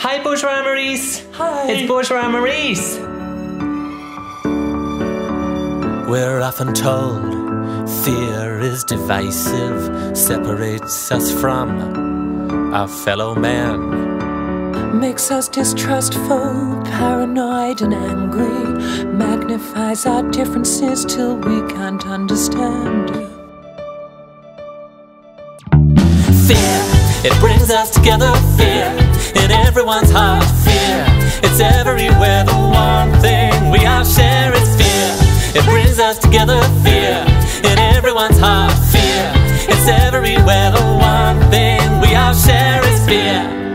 Hi, Bourgeois Maurice! Hi! It's Bourgeois Maurice! We're often told fear is divisive, separates us from our fellow man, makes us distrustful, paranoid and angry, magnifies our differences till we can't understand. Fear, it brings us together, fear. In everyone's heart, fear. It's everywhere, the one thing we all share is fear. It brings us together, fear. In everyone's heart, fear. It's everywhere, the one thing we all share is fear.